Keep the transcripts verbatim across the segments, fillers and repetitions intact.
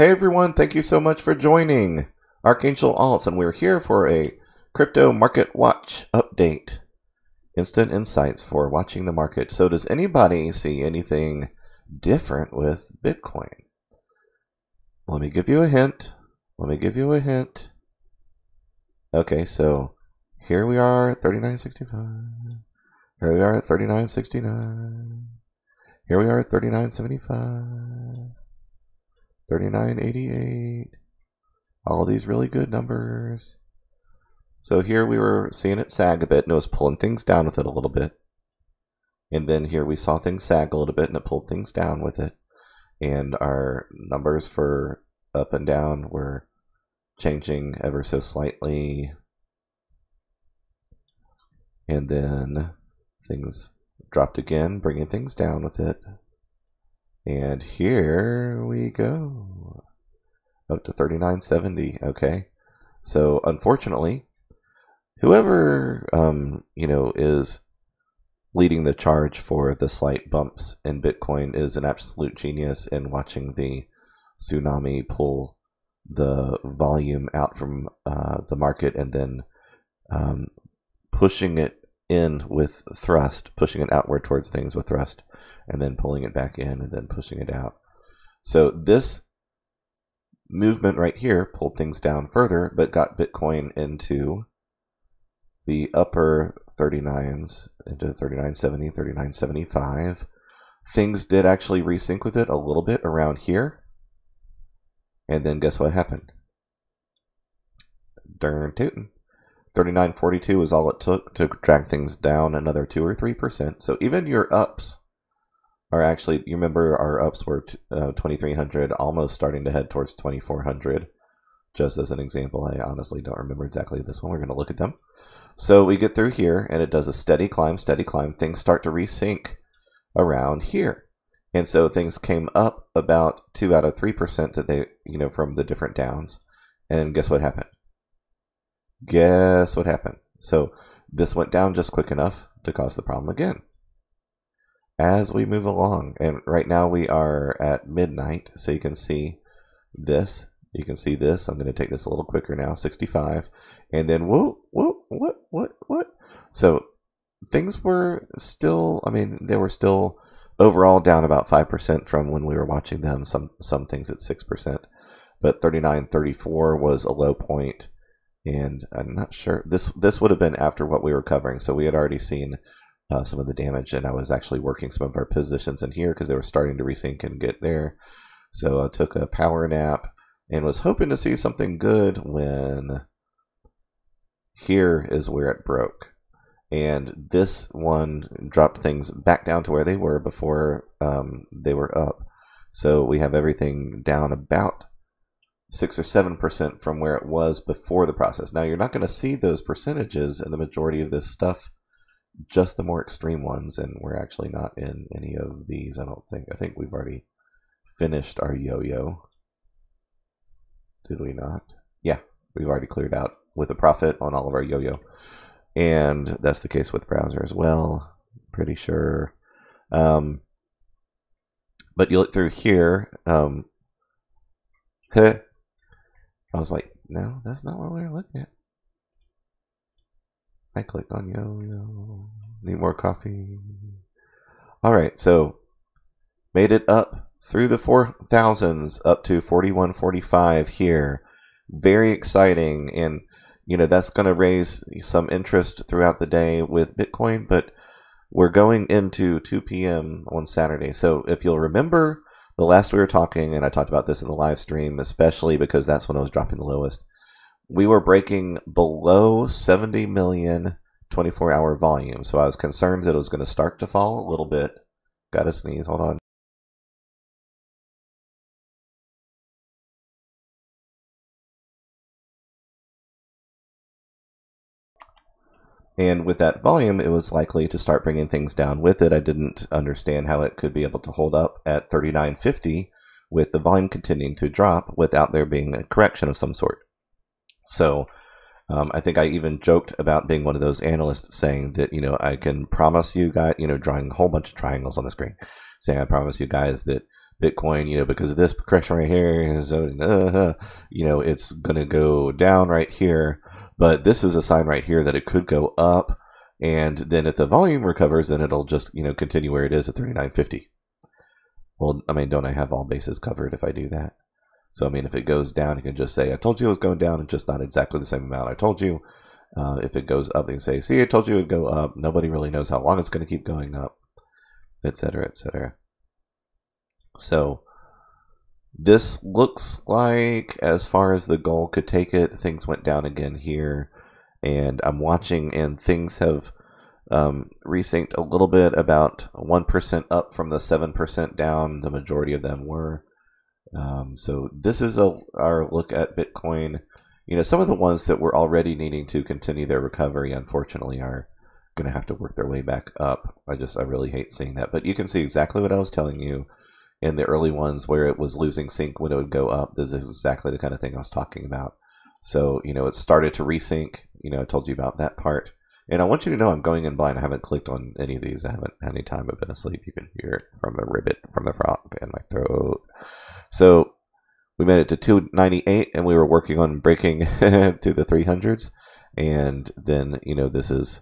Hey everyone, thank you so much for joining Archangel Alts, and we're here for a Crypto Market Watch update. Instant Insights for watching the market. So does anybody see anything different with Bitcoin? Let me give you a hint. Let me give you a hint. Okay, so here we are at thirty-nine sixty-five. Here we are at thirty-nine sixty-nine. Here we are at thirty-nine seventy-five. thirty-nine eighty-eight, all these really good numbers. So here we were seeing it sag a bit, and it was pulling things down with it a little bit. And then here we saw things sag a little bit, and it pulled things down with it. And our numbers for up and down were changing ever so slightly. And then things dropped again, bringing things down with it. And here we go, up to thirty-nine seventy, okay? So unfortunately, whoever, um, you know, is leading the charge for the slight bumps in Bitcoin is an absolute genius in watching the tsunami pull the volume out from uh, the market and then um, pushing it in with thrust, pushing it outward towards things with thrust, and then pulling it back in and then pushing it out. So this movement right here pulled things down further, but got Bitcoin into the upper thirty-nines, into thirty-nine seventy, thirty-nine seventy-five. Things did actually resync with it a little bit around here. And then guess what happened? Darn tootin'. thirty-nine forty-two is all it took to drag things down another two or three percent. So even your ups are actually, you remember our ups were uh, twenty-three hundred, almost starting to head towards twenty-four hundred, just as an example. I honestly don't remember exactly this one. We're going to look at them. So we get through here, and it does a steady climb, steady climb. Things start to resync around here. And so things came up about two out of three percent that they, you know, from the different downs. And guess what happened? Guess what happened? So this went down just quick enough to cause the problem again. As we move along, and right now we are at midnight, so you can see this, you can see this, I'm going to take this a little quicker now, sixty-five, and then whoop, whoop, what, what, what? So things were still, I mean, they were still overall down about five percent from when we were watching them, some, some things at six percent, but thirty-nine thirty-four was a low point, and I'm not sure, this, this would have been after what we were covering, so we had already seen Uh, some of the damage, and I was actually working some of our positions in here because they were starting to resync and get there. So I took a power nap and was hoping to see something good when here is where it broke. And this one dropped things back down to where they were before um, they were up. So we have everything down about six or seven percent from where it was before the process. Now you're not going to see those percentages in the majority of this stuff, just the more extreme ones, and we're actually not in any of these, I don't think. I think we've already finished our yo-yo. Did we not? Yeah, we've already cleared out with a profit on all of our yo-yo. And that's the case with browser as well, pretty sure. Um, but you look through here. Um, heh, I was like, no, that's not what we were looking at. I clicked on yo-yo. Need more coffee. All right, so made it up through the four thousands up to forty-one forty-five here. Very exciting, and you know that's going to raise some interest throughout the day with Bitcoin. But we're going into two p m on Saturday, so if you'll remember the last we were talking, and I talked about this in the live stream, especially because that's when I was dropping the lowest. We were breaking below seventy million twenty-four hour volume. So I was concerned that it was going to start to fall a little bit. Got to sneeze. Hold on. And with that volume, it was likely to start bringing things down with it. I didn't understand how it could be able to hold up at thirty-nine fifty with the volume continuing to drop without there being a correction of some sort. So um, I think I even joked about being one of those analysts saying that, you know, I can promise you guys, you know, drawing a whole bunch of triangles on the screen, saying I promise you guys that Bitcoin, you know, because of this correction right here, uh, you know, it's going to go down right here. But this is a sign right here that it could go up. And then if the volume recovers, then it'll just, you know, continue where it is at thirty-nine fifty. Well, I mean, don't I have all bases covered if I do that? So, I mean, if it goes down, you can just say, I told you it was going down, and just not exactly the same amount I told you. Uh, if it goes up, they can say, see, I told you it would go up. Nobody really knows how long it's going to keep going up, et cetera, et cetera. So this looks like, as far as the goal could take it, things went down again here. And I'm watching, and things have um, resynced a little bit, about one percent up from the seven percent down. The majority of them were. Um, so this is a, our look at Bitcoin. You know, some of the ones that were already needing to continue their recovery, unfortunately, are going to have to work their way back up. I just, I really hate seeing that. But you can see exactly what I was telling you in the early ones where it was losing sync when it would go up. This is exactly the kind of thing I was talking about. So, you know, it started to resync. You know, I told you about that part. And I want you to know I'm going in blind. I haven't clicked on any of these. I haven't had any time. I've been asleep. You can hear it from the ribbit, from the frog in my throat. So we made it to two ninety-eight, and we were working on breaking to the three hundreds. And then, you know, this is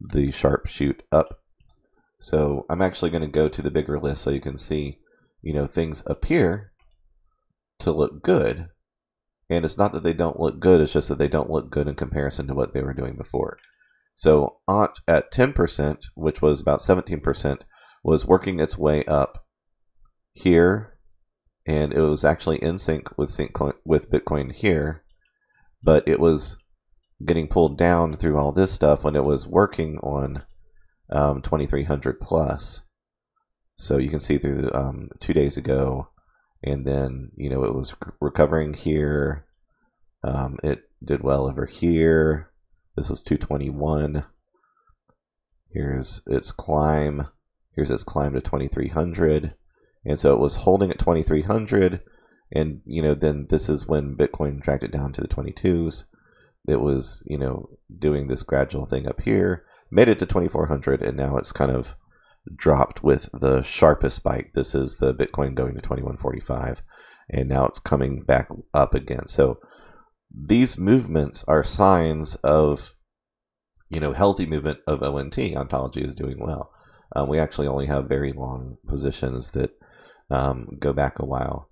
the sharp shoot up. So I'm actually going to go to the bigger list so you can see, you know, things appear to look good. And it's not that they don't look good, it's just that they don't look good in comparison to what they were doing before. So O N T at ten percent, which was about seventeen percent, was working its way up here. And it was actually in sync with sync with Bitcoin here, but it was getting pulled down through all this stuff when it was working on um, twenty-three hundred plus. So you can see through um, two days ago, and then, you know, it was recovering here. Um, it did well over here. This was two twenty-one. Here's its climb. Here's its climb to twenty-three hundred. And so it was holding at twenty-three hundred, and, you know, then this is when Bitcoin dragged it down to the twenty-twos. It was, you know, doing this gradual thing up here, made it to twenty-four hundred, and now it's kind of dropped with the sharpest spike. This is the Bitcoin going to twenty-one forty-five, and now it's coming back up again. So these movements are signs of, you know, healthy movement of O N T. Ontology is doing well. Uh, we actually only have very long positions that Um, go back a while,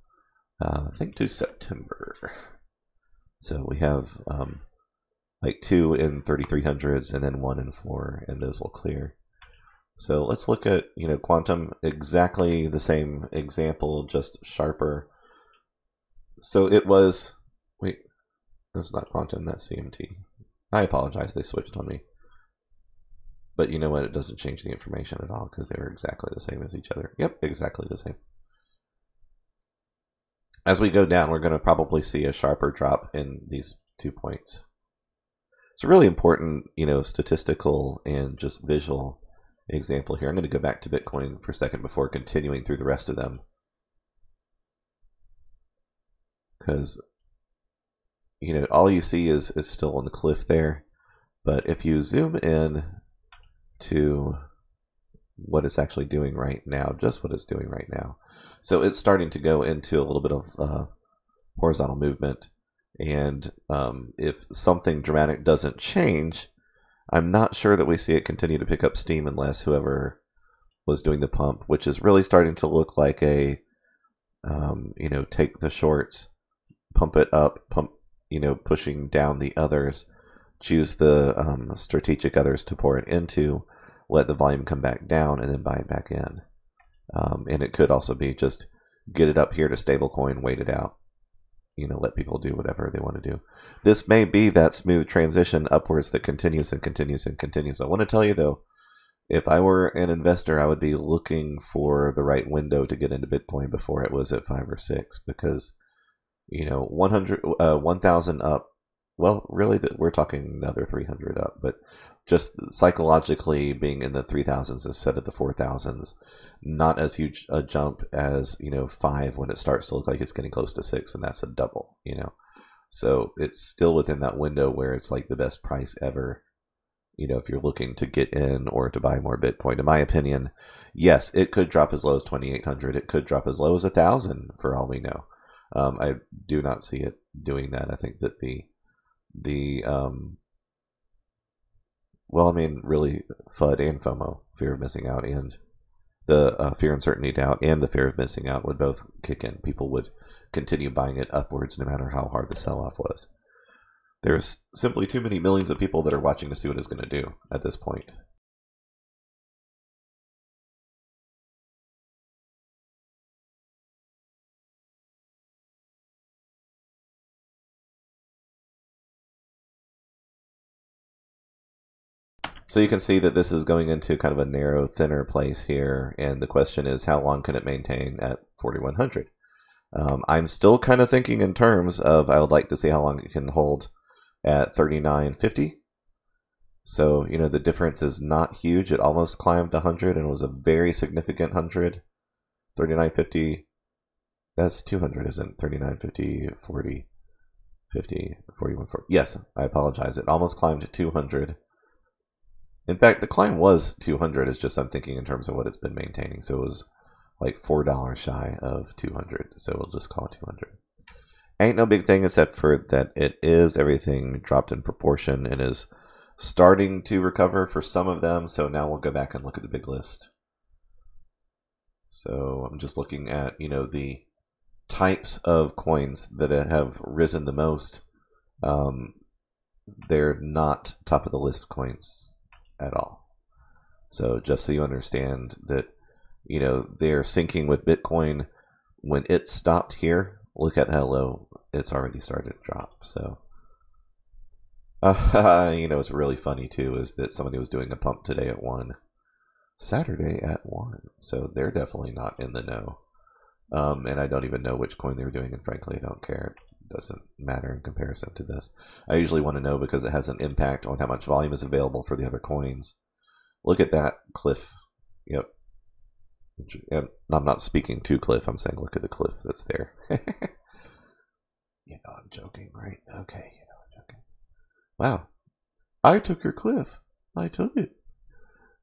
uh, I think to September. So we have um, like two in thirty-three hundreds and then one in four, and those will clear. So let's look at, you know, quantum, exactly the same example, just sharper. So it was, wait, that's not quantum, that's C M T. I apologize, they switched on me. But you know what, it doesn't change the information at all because they were exactly the same as each other. Yep, exactly the same. As we go down, we're going to probably see a sharper drop in these two points. It's a really important, you know, statistical and just visual example here. I'm going to go back to Bitcoin for a second before continuing through the rest of them, because, you know, all you see is is still on the cliff there. But if you zoom in to what it's actually doing right now, just what it's doing right now. So it's starting to go into a little bit of uh, horizontal movement. And um, if something dramatic doesn't change, I'm not sure that we see it continue to pick up steam unless whoever was doing the pump, which is really starting to look like a, um, you know, take the shorts, pump it up, pump, you know, pushing down the others, choose the um, strategic others to pour it into, let the volume come back down, and then buy it back in. Um, and it could also be just get it up here to stablecoin, wait it out, you know, let people do whatever they want to do. This may be that smooth transition upwards that continues and continues and continues. I want to tell you, though, if I were an investor, I would be looking for the right window to get into Bitcoin before it was at five or six, because, you know, one thousand up, well, really, that we're talking another three hundred up, but just psychologically being in the three thousands instead of the four thousands, not as huge a jump as, you know, five when it starts to look like it's getting close to six, and that's a double, you know. So it's still within that window where it's like the best price ever, you know, if you're looking to get in or to buy more Bitcoin. In my opinion, yes, it could drop as low as twenty-eight hundred. It could drop as low as one thousand for all we know. Um, I do not see it doing that. I think that the, the um, well, I mean, really FUD and FOMO, fear of missing out, and the uh, fear, uncertainty, doubt, and the fear of missing out would both kick in. People would continue buying it upwards no matter how hard the sell-off was. There's simply too many millions of people that are watching to see what it's going to do at this point. So you can see that this is going into kind of a narrow, thinner place here, and the question is, how long can it maintain at forty-one hundred? Um, I'm still kind of thinking in terms of I would like to see how long it can hold at thirty-nine fifty. So, you know, the difference is not huge. It almost climbed one hundred and was a very significant one hundred. thirty-nine fifty, that's two hundred, isn't it? thirty-nine fifty, forty, fifty, forty-one forty. Yes, I apologize. It almost climbed to two hundred. In fact, the climb was two hundred, is just I'm thinking in terms of what it's been maintaining. So it was like four dollars shy of two hundred. So we'll just call it two hundred. Ain't no big thing except for that it is everything dropped in proportion and is starting to recover for some of them. So now we'll go back and look at the big list. So I'm just looking at, you know, the types of coins that have risen the most. Um, they're not top of the list coins at all. So just so you understand that, you know, they're syncing with Bitcoin. When it stopped here, look at how low it's already started to drop. So, uh, you know, it's really funny too, is that somebody was doing a pump today at one, Saturday at one. So they're definitely not in the know. Um, and I don't even know which coin they were doing. And frankly, I don't care. It doesn't matter in comparison to this. I usually want to know because it has an impact on how much volume is available for the other coins. Look at that cliff. Yep. And I'm not speaking to cliff. I'm saying look at the cliff that's there. You know I'm joking, right? Okay, you know I'm joking. Wow. I took your cliff. I took it.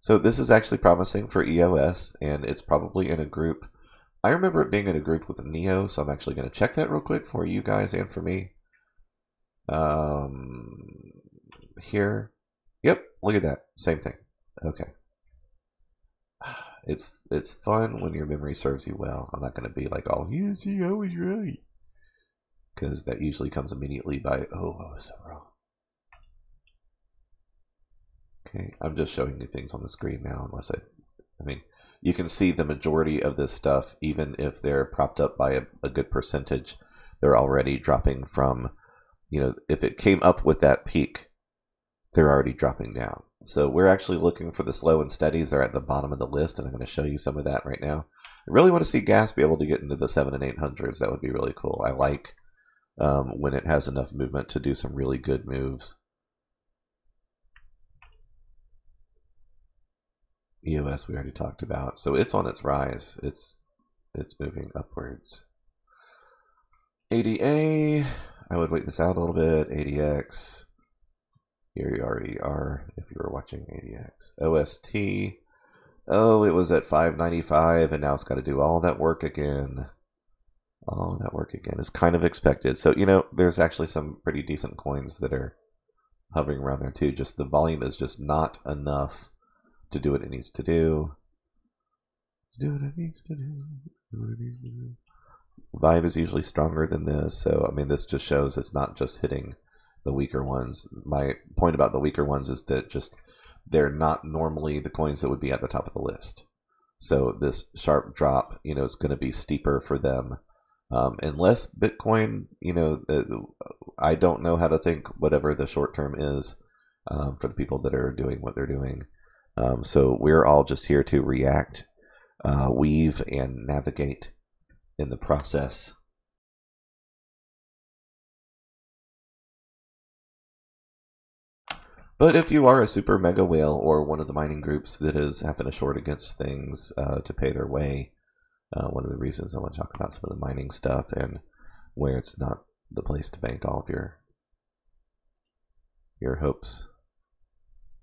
So this is actually promising for E O S, and it's probably in a group. I remember it being in a group with Neo, so I'm actually going to check that real quick for you guys and for me. Um, here. Yep, look at that. Same thing. Okay. It's it's fun when your memory serves you well. I'm not going to be like, oh, you see, I was right. Because that usually comes immediately by, oh, I was so wrong. Okay, I'm just showing you things on the screen now, unless I, I mean, you can see the majority of this stuff, even if they're propped up by a, a good percentage, they're already dropping from, you know, if it came up with that peak, they're already dropping down. So we're actually looking for the slow and steadies. They're at the bottom of the list, and I'm going to show you some of that right now. I really want to see gas be able to get into the seven and eight hundreds. That would be really cool. I like um, when it has enough movement to do some really good moves. E O S we already talked about, so it's on its rise. It's it's moving upwards. A D A, I would wait this out a little bit. A D X, E R E R if you were watching A D X. O S T, oh, it was at five ninety-five, and now it's got to do all that work again. All that work again is kind of expected. So, you know, there's actually some pretty decent coins that are hovering around there too. Just the volume is just not enough to do what it needs to do. To do what it needs to do. do, what it needs to do. Vibe is usually stronger than this, so I mean, this just shows it's not just hitting the weaker ones. My point about the weaker ones is that just they're not normally the coins that would be at the top of the list. So this sharp drop, you know, is going to be steeper for them, um, unless Bitcoin. You know, I don't know how to think whatever the short term is um, for the people that are doing what they're doing. Um, so we're all just here to react, uh, weave, and navigate in the process. But if you are a super mega whale or one of the mining groups that is having a short against things uh, to pay their way, uh, one of the reasons I want to talk about some of the mining stuff and where it's not the place to bank all of your, your hopes.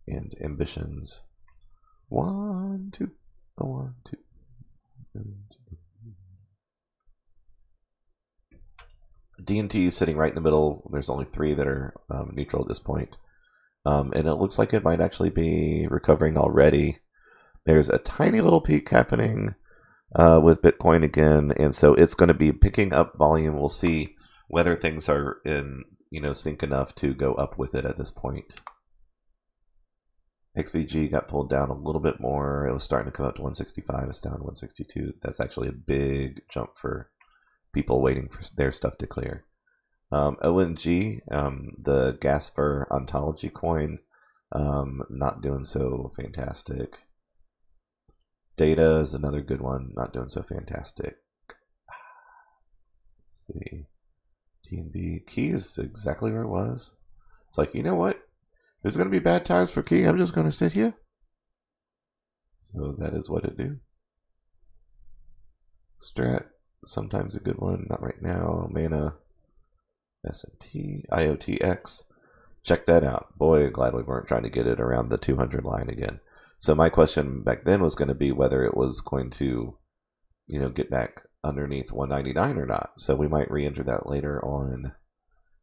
and ambitions. One, two, one, two, one, two. D N T is sitting right in the middle. There's only three that are um, neutral at this point. Um, and it looks like it might actually be recovering already. There's a tiny little peak happening uh, with Bitcoin again. And so it's going to be picking up volume. We'll see whether things are in, you know, sync enough to go up with it at this point. X V G got pulled down a little bit more. It was starting to come up to one sixty-five. It's down one sixty-two. That's actually a big jump for people waiting for their stuff to clear. Um, O N G, um, the gas for Ontology coin, um, not doing so fantastic. Data is another good one, not doing so fantastic. Let's see. T N B, Key is exactly where it was. It's like, you know what? There's going to be bad times for Key. I'm just going to sit here. So that is what it do. Strat. Sometimes a good one, not right now. Mana, S N T, I O T X. Check that out. Boy, glad we weren't trying to get it around the two hundred line again. So my question back then was going to be whether it was going to, you know, get back underneath one ninety-nine or not. So we might re-enter that later on.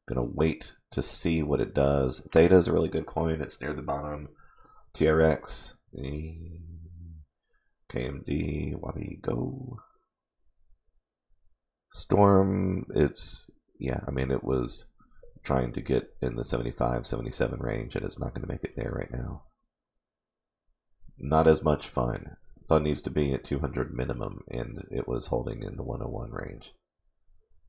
Going to wait to see what it does. Theta is a really good coin. It's near the bottom. T R X, K M D, Wabi, go. Storm, it's, yeah, I mean, it was trying to get in the seventy-five, seventy-seven range, and it's not going to make it there right now. Not as much fun. Fun needs to be at two hundred minimum, and it was holding in the one oh one range.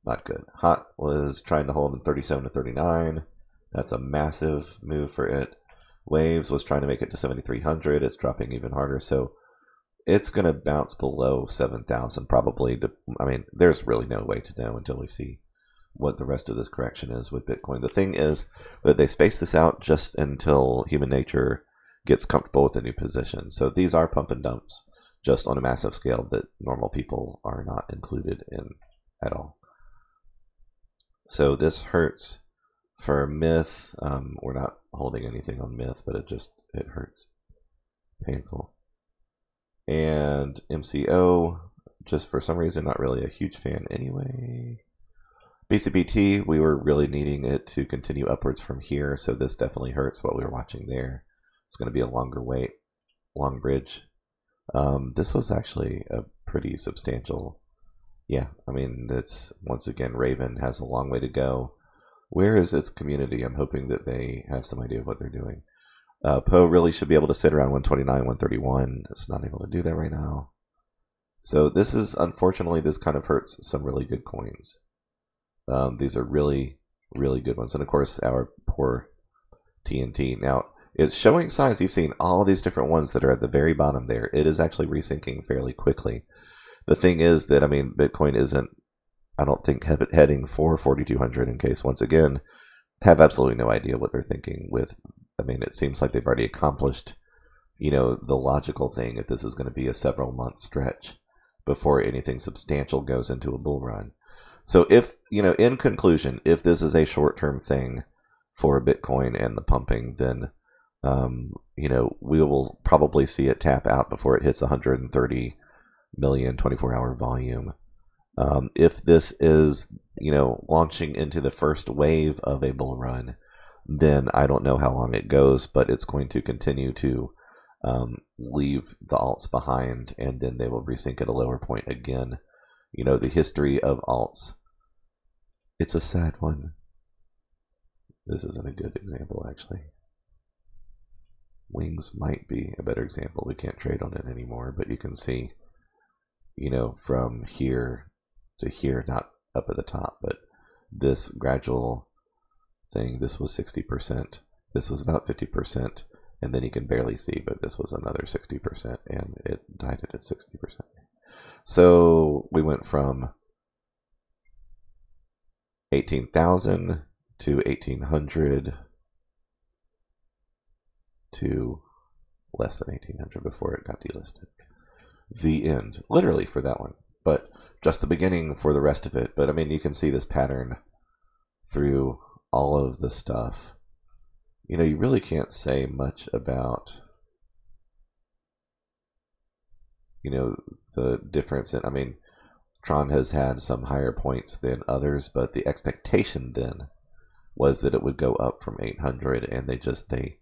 Not good. Hot was trying to hold in thirty-seven to thirty-nine. That's a massive move for it. Waves was trying to make it to seventy-three hundred. It's dropping even harder, so it's going to bounce below seven thousand probably. To, I mean, there's really no way to know until we see what the rest of this correction is with Bitcoin. The thing is that they space this out just until human nature gets comfortable with a new position. So these are pump and dumps just on a massive scale that normal people are not included in at all. So this hurts for Myth. Um, we're not holding anything on Myth, but it just, it hurts. Painful. And M C O, just for some reason, not really a huge fan anyway. B C B T, we were really needing it to continue upwards from here, so this definitely hurts what we were watching there. It's going to be a longer wait, long bridge. Um, this was actually a pretty substantial, yeah, I mean, that's, once again, Raven has a long way to go. Where is its community? I'm hoping that they have some idea of what they're doing. Uh, Poe really should be able to sit around one twenty-nine, one thirty-one. It's not able to do that right now. So this is, unfortunately, this kind of hurts some really good coins. Um, these are really, really good ones. And of course, our poor T N T. Now, it's showing signs. You've seen all these different ones that are at the very bottom there. It is actually resinking fairly quickly. The thing is that, I mean, Bitcoin isn't, I don't think, have it heading for forty-two hundred, in case, once again, have absolutely no idea what they're thinking with, I mean, it seems like they've already accomplished, you know, the logical thing if this is going to be a several month stretch before anything substantial goes into a bull run. So if, you know, in conclusion, if this is a short term thing for Bitcoin and the pumping, then, um, you know, we will probably see it tap out before it hits one hundred thirty million twenty-four hour volume. Um, if this is, you know, launching into the first wave of a bull run, then I don't know how long it goes, but it's going to continue to um, leave the alts behind, and then they will resync at a lower point again. You know, the history of alts, it's a sad one. This isn't a good example, actually. Wings might be a better example. We can't trade on it anymore, but you can see, you know, from here to here, not up at the top, but this gradual thing. This was sixty percent, this was about fifty percent, and then you can barely see, but this was another sixty percent, and it died at sixty percent. So we went from eighteen thousand to eighteen hundred to less than eighteen hundred before it got delisted. The end, literally, for that one, but just the beginning for the rest of it. But I mean, you can see this pattern through all of the stuff you know, you really can't say much about, you know, the difference in, I mean, Tron has had some higher points than others, but the expectation then was that it would go up from eight hundred, and they just, they,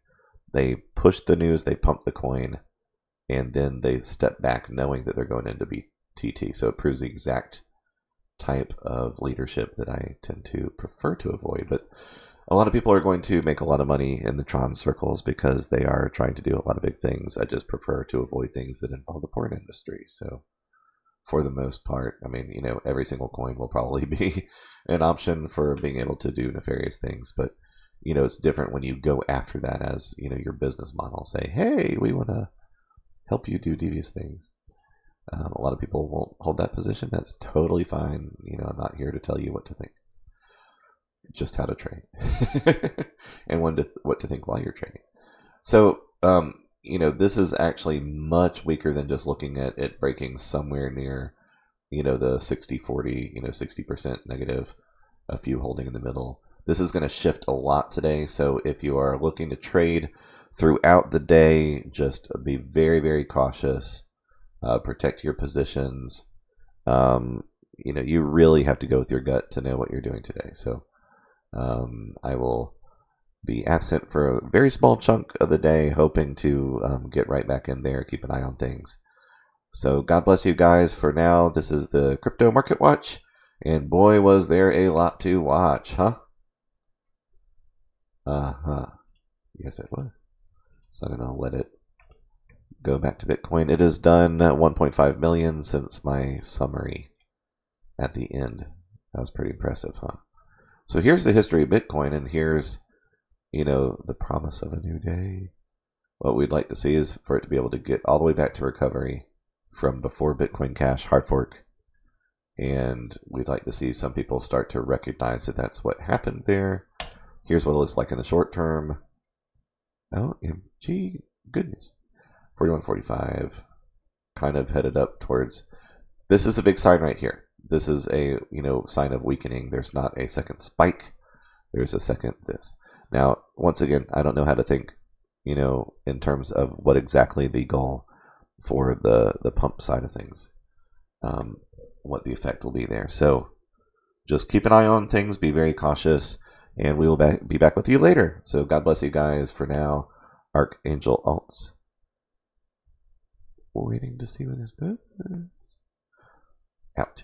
they pushed the news, they pumped the coin, and then they step back knowing that they're going into B T T. So it proves the exact type of leadership that I tend to prefer to avoid. But a lot of people are going to make a lot of money in the Tron circles because they are trying to do a lot of big things. I just prefer to avoid things that involve the porn industry. So for the most part, I mean, you know, every single coin will probably be an option for being able to do nefarious things. But, you know, it's different when you go after that as, you know, your business model. Say, hey, we want to help you do devious things. Um, a lot of people won't hold that position. That's totally fine. You know, I'm not here to tell you what to think. Just how to trade and when to th what to think while you're trading. So, um, you know, this is actually much weaker than just looking at it breaking somewhere near, you know, the sixty forty, you know, sixty percent negative, a few holding in the middle. This is going to shift a lot today. So if you are looking to trade throughout the day, just be very, very cautious, uh, protect your positions. Um, you know, you really have to go with your gut to know what you're doing today. So, Um, I will be absent for a very small chunk of the day, hoping to um, get right back in there, keep an eye on things. So God bless you guys for now. This is the Crypto Market Watch, and boy, was there a lot to watch, huh? Uh-huh. Yes, it was. So I'm going to let it go back to Bitcoin. It has done one point five million since my summary at the end. That was pretty impressive, huh? So here's the history of Bitcoin, and here's, you know, the promise of a new day. What we'd like to see is for it to be able to get all the way back to recovery from before Bitcoin Cash hard fork. And we'd like to see some people start to recognize that that's what happened there. Here's what it looks like in the short term. Oh, gee, goodness. forty-one forty-five kind of headed up towards, this is a big sign right here. This is a, you know, sign of weakening. There's not a second spike. There's a second this. Now, once again, I don't know how to think, you know, in terms of what exactly the goal for the, the pump side of things, um, what the effect will be there. So just keep an eye on things, be very cautious, and we will back, be back with you later. So God bless you guys for now. Archangel Alts. Waiting to see what is good. Out.